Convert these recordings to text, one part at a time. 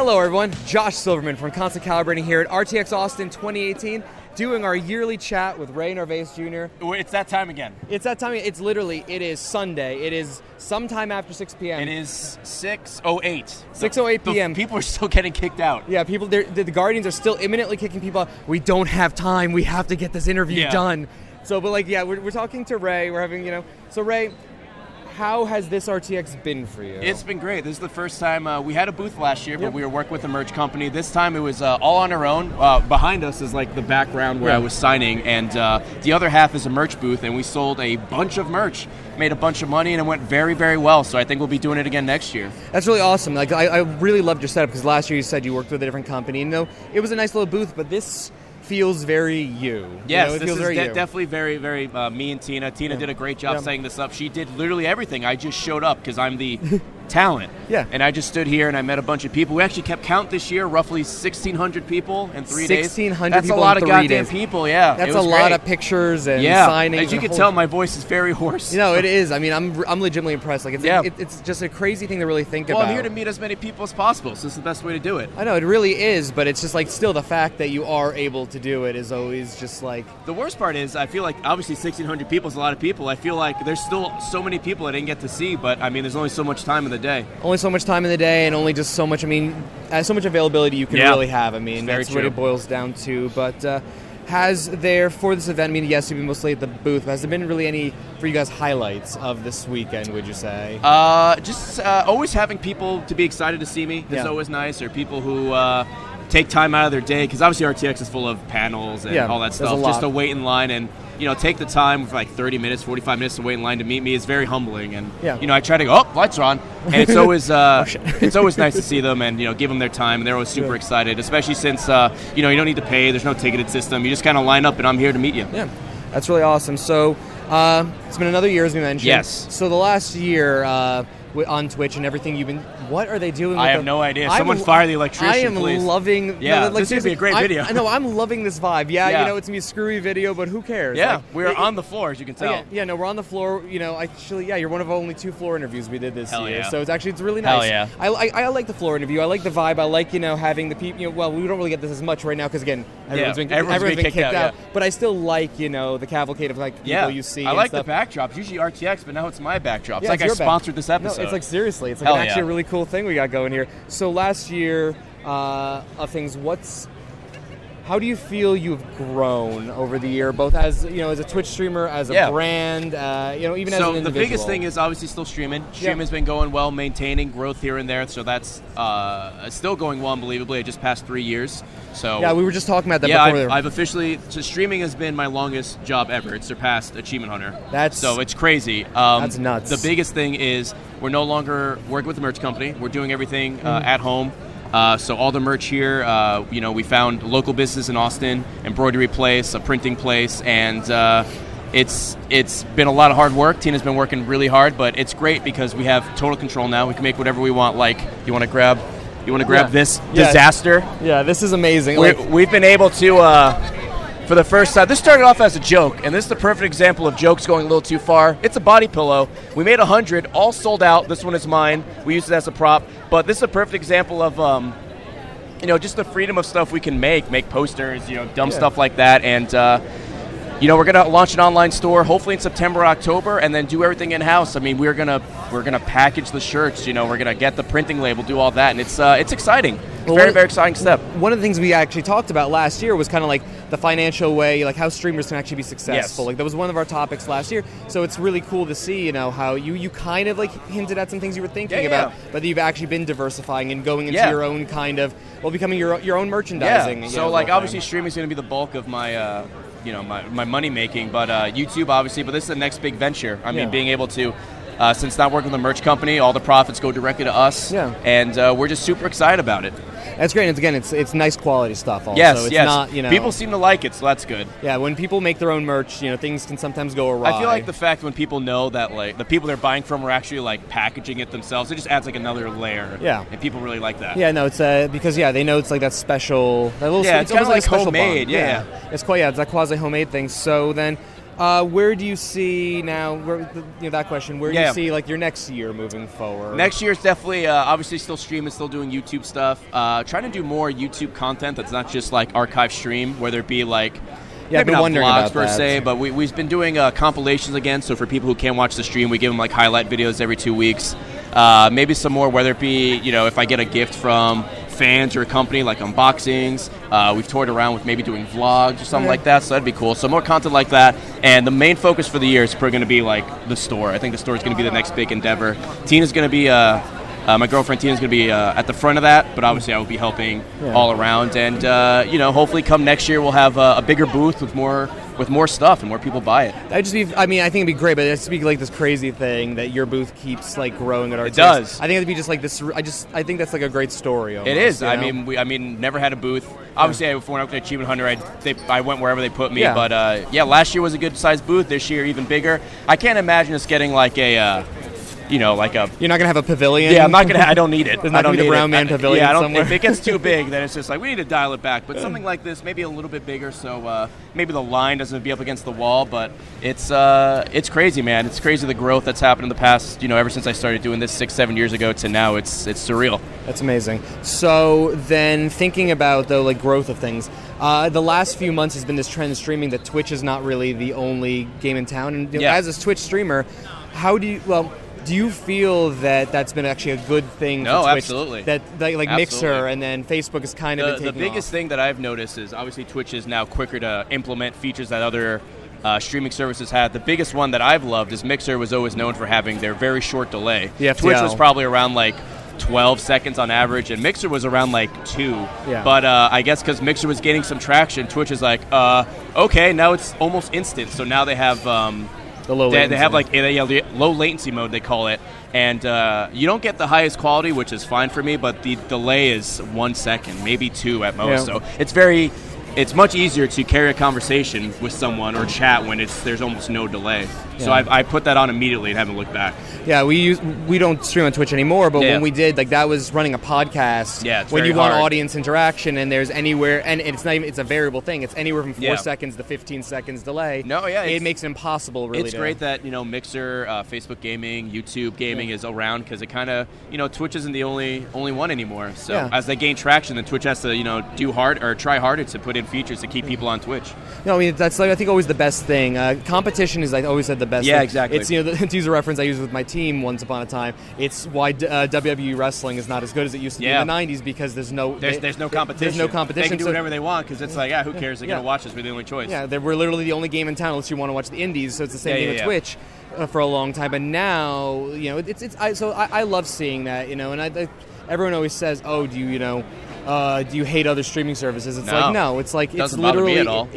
Hello everyone, Josh Silverman from Constantly Calibrating here at RTX Austin 2018, doing our yearly chat with Ray Narvaez Jr. It's that time again. It's that time, it's literally, it is Sunday, it is sometime after 6 p.m. It is 6:08. 6:08 p.m. People are still getting kicked out. Yeah, people, the Guardians are still imminently kicking people out. We don't have time, we have to get this interview done. So, but like, yeah, we're talking to Ray, we're having, you know, so Ray, how has this RTX been for you? It's been great. This is the first time we had a booth last year, but we were working with a merch company. This time it was all on our own. Behind us is like the background where I was signing, and the other half is a merch booth, and we sold a bunch of merch, made a bunch of money, and it went very, very well. So I think we'll be doing it again next year. That's really awesome. Like I really loved your setup because last year you said you worked with a different company, and it was a nice little booth, but this feels very you. Yes, this is definitely very, very me and Tina. Tina did a great job setting this up. She did literally everything. I just showed up because I'm the talent. Yeah. And I just stood here and I met a bunch of people. We actually kept count this year, roughly 1,600 people in 3 days. 1,600 people in 3 days. That's a lot of goddamn people, yeah. That's a lot of pictures and signings. As you can tell, my voice is very hoarse. No, it is. I mean, I'm legitimately impressed. Like, it's just a crazy thing to really think about. Well, I'm here to meet as many people as possible, so it's the best way to do it. I know, it really is, but it's just like still the fact that you are able to do it is always just like... The worst part is, I feel like, obviously 1,600 people is a lot of people. I feel like there's still so many people I didn't get to see, but I mean, there's only so much time in the day. Only so much time in the day, and only just so much, I mean, so much availability you can really have. I mean, that's what it boils down to. But has there, for this event, I mean, yes, you've been mostly at the booth, but has there been really any, for you guys, highlights of this weekend, would you say? Just always having people to be excited to see me is always nice, or people who... take time out of their day, because obviously RTX is full of panels and all that stuff, just to wait in line and, you know, take the time for like 30 minutes, 45 minutes to wait in line to meet me is very humbling. And, you know, I try to go, oh, lights are on. And it's always it's always nice to see them and, you know, give them their time. And they're always super excited, especially since, you know, you don't need to pay. There's no ticketed system. You just kind of line up and I'm here to meet you. Yeah, that's really awesome. So it's been another year, as we mentioned. Yes. So the last year... on Twitch and everything you've been... What are they doing? I have no idea. Someone fire the electrician, please. Loving... Yeah, no, like, this would be a great video. I know, I'm loving this vibe. Yeah, you know, it's going to be a screwy video, but who cares? Yeah, like, we're on the floor, as you can tell. Yeah, no, we're on the floor. You know, actually, yeah, you're one of only 2 floor interviews we did this year. So it's actually, it's really nice. I like the floor interview. I like the vibe. I like, you know, having the people... You know, well, we don't really get this as much right now, because, again, everyone's been kicked out. Yeah. But I still like, you know, the cavalcade of, like, people you see. I like the backdrops. Usually RTX, but now it's my backdrop. It's like I sponsored this episode. It's like, seriously, it's like actually a really cool thing we got going here. So last year of things, how do you feel you've grown over the year, both as, you know, as a Twitch streamer, as a brand, you know, even as an individual? So the biggest thing is obviously still streaming. Streaming's been going well, maintaining growth here and there. So that's still going well, unbelievably. I just passed 3 years. So yeah, we were just talking about that before. I've officially, so streaming has been my longest job ever. It surpassed Achievement Hunter. So it's crazy. That's nuts. The biggest thing is we're no longer working with the merch company. We're doing everything at home. So all the merch here, you know, we found local business in Austin, embroidery place, a printing place, and it's been a lot of hard work. Tina's been working really hard, but it's great because we have total control now. We can make whatever we want. Like, you want to grab this disaster? Yeah, this is amazing. We've been able to, for the first time, this started off as a joke, and this is the perfect example of jokes going a little too far. It's a body pillow. We made 100, all sold out. This one is mine. We used it as a prop. But this is a perfect example of, you know, just the freedom of stuff we can make posters, you know, dumb stuff like that. And, you know, we're going to launch an online store hopefully in September, October, and then do everything in-house. I mean, we're going to package the shirts, you know, we're going to get the printing label, do all that. And it's exciting. Well, very, very exciting step. One of the things we actually talked about last year was kind of like the financial way, like how streamers can actually be successful. Yes. Like that was one of our topics last year. So it's really cool to see, you know, how you kind of like hinted at some things you were thinking about, but you've actually been diversifying and going into your own kind of, well, becoming your own merchandising. Yeah. So like obviously streaming is going to be the bulk of my, you know, my money making, but YouTube obviously, but this is the next big venture. I mean, being able to, since not working with a merch company, all the profits go directly to us, and we're just super excited about it. That's great. And again, it's nice quality stuff. Also, it's not, you know, people seem to like it, so that's good. Yeah, when people make their own merch, you know, things can sometimes go awry. I feel like the fact when people know that like the people they're buying from are actually like packaging it themselves, it just adds like another layer. Yeah, and people really like that. Yeah, no, it's because they know it's like that special, that little. Yeah, it's kind of like homemade. Yeah, it's quite that quasi homemade thing. So then. Where do you see now, that question, where do you see like your next year moving forward? Next year is definitely, obviously still streaming, still doing YouTube stuff. Trying to do more YouTube content that's not just like archive stream, whether it be like, maybe not vlogs per se, but we've been doing compilations again. So for people who can't watch the stream, we give them like highlight videos every 2 weeks. Maybe some more, whether it be, you know, if I get a gift from fans or a company, like unboxings. We've toured around with maybe doing vlogs or something like that, so that'd be cool. So more content like that. And the main focus for the year is probably going to be like the store. I think the store is going to be the next big endeavor. Tina's going to be, my girlfriend Tina's going to be at the front of that, but obviously I will be helping all around. And you know, hopefully come next year we'll have a bigger booth with more stuff and more people buy it. I think it'd be great, but it'd be like this crazy thing that your booth keeps like growing at RTX. It does. I think it'd be just like this. I think that's like a great story. Almost, it is. I mean, never had a booth. Obviously, when I went to Achievement Hunter, I went wherever they put me. Yeah. But last year was a good sized booth. This year even bigger. I can't imagine us getting like a. You're not gonna have a pavilion. Yeah, I'm not gonna. I don't need it. I don't need a Brownman pavilion. Yeah, if it gets too big, then it's just like we need to dial it back. But something like this, maybe a little bit bigger, so maybe the line doesn't be up against the wall. But it's crazy, man. It's crazy the growth that's happened in the past. You know, ever since I started doing this 6-7 years ago to now, it's surreal. That's amazing. So then thinking about though, like growth of things. The last few months has been this trend of streaming that Twitch is not really the only game in town. And as a Twitch streamer, do you feel that that's been actually a good thing for Twitch? No, absolutely. That Mixer and then Facebook is kind of taking off. The biggest thing that I've noticed is obviously Twitch is now quicker to implement features that other streaming services had. The biggest one that I've loved is Mixer was always known for having their very short delay. Twitch was probably around like 12 seconds on average, and Mixer was around like 2. Yeah. But I guess because Mixer was gaining some traction, Twitch is like, okay, now it's almost instant. So now they have... They have like the low latency mode, they call it. And you don't get the highest quality, which is fine for me, but the delay is 1 second, maybe 2 at most. Yeah. So it's much easier to carry a conversation with someone or chat when there's almost no delay. Yeah. So I put that on immediately and haven't looked back. Yeah, we don't stream on Twitch anymore, but when we did, like that was running a podcast. Yeah, it's when you want audience interaction and there's anywhere, and it's not even, it's a variable thing. It's anywhere from 4 seconds to 15 seconds delay. No, yeah, it makes it impossible. Really, it's great that Mixer, Facebook Gaming, YouTube Gaming is around because it kind of Twitch isn't the only one anymore. So as they gain traction, then Twitch has to try harder to put in features to keep people on Twitch. No, I mean that's like I think always the best thing. Competition is, I always said, the best. Yeah, thing. Exactly. It's to use a reference I used with my team once upon a time. It's why WWE wrestling is not as good as it used to be in the '90s because there's no competition. There's no competition. They can do whatever they want because it's like who cares? They're gonna watch us. We're the only choice. Yeah, we're literally the only game in town unless you want to watch the indies. So it's the same thing with Twitch. For a long time, but now I love seeing that and everyone always says, oh, do you hate other streaming services? It's like no, it's like doesn't bother me at all.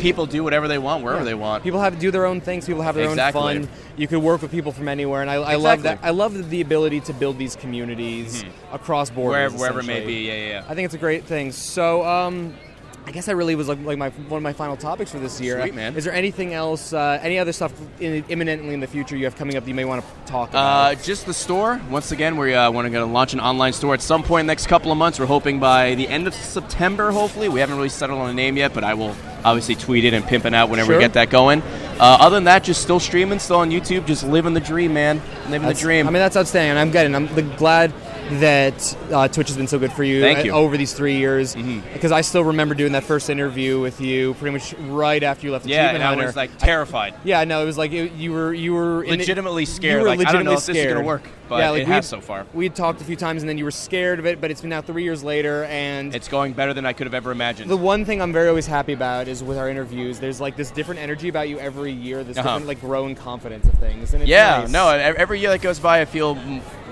People do whatever they want, wherever they want. People have to do their own things. People have their own fun. You can work with people from anywhere, and I love that. I love the ability to build these communities across borders, wherever it may be. Yeah. I think it's a great thing. So. I guess I really was one of my final topics for this year. Sweet, man. Is there anything else, any other stuff imminently in the future you have coming up that you may want to talk about? Just the store. Once again, we want to launch an online store at some point in the next couple of months. We're hoping by the end of September, hopefully. We haven't really settled on a name yet, but I will obviously tweet it and pimp it out whenever we get that going. Other than that, just still streaming, still on YouTube, just living the dream, man. The dream. I mean, that's outstanding. I'm glad that Twitch has been so good for you, over these 3 years. Because I still remember doing that first interview with you pretty much right after you left Achievement Hunter. Yeah, I was like terrified. It was like you were legitimately scared. You were legitimately I don't know if this is going to work, but it has so far. We had talked a few times and then you were scared of it, but it's been now 3 years later and... It's going better than I could have ever imagined. The one thing I'm always happy about is with our interviews, there's like this different energy about you every year, this different like growing confidence of things. And it's nice. Every year that goes by I feel...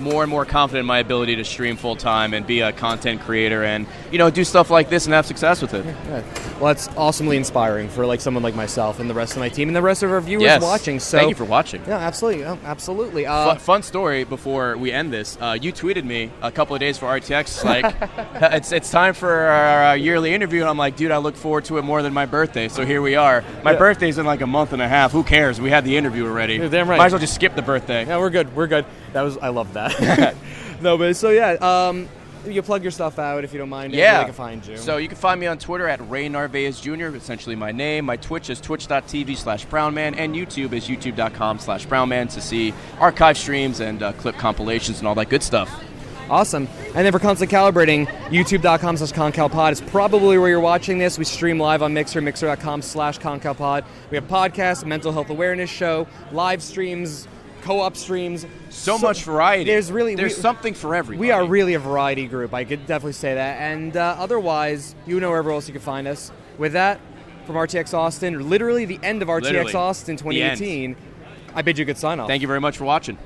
more and more confident in my ability to stream full-time and be a content creator and, do stuff like this and have success with it. Yeah. Well, that's awesomely inspiring for, someone like myself and the rest of my team and the rest of our viewers watching. So thank you for watching. Yeah, absolutely. Oh, absolutely. Fun story before we end this. You tweeted me a couple of days for RTX, it's time for our yearly interview, and I'm like, dude, I look forward to it more than my birthday, so here we are. My birthday's in, a month and a half. Who cares? We had the interview already. You're damn right. Might as well just skip the birthday. Yeah, we're good. We're good. I love that. No, but so yeah, you plug your stuff out if you don't mind. Yeah. They can find you. So you can find me on Twitter at Ray Narvaez Jr., essentially my name. My Twitch is twitch.tv/Brownman, and YouTube is youtube.com/Brownman to see archive streams and clip compilations and all that good stuff. Awesome. And then for Constantly Calibrating, youtube.com/ConCalPod is probably where you're watching this. We stream live on Mixer, mixer.com/ConCalPod. We have podcasts, mental health awareness show, live streams, co-op streams. So much variety. There's something for everybody. We are really a variety group. I could definitely say that. And otherwise, you know wherever else you can find us. With that, from RTX Austin, literally the end of RTX Austin 2018, I bid you a good sign off. Thank you very much for watching.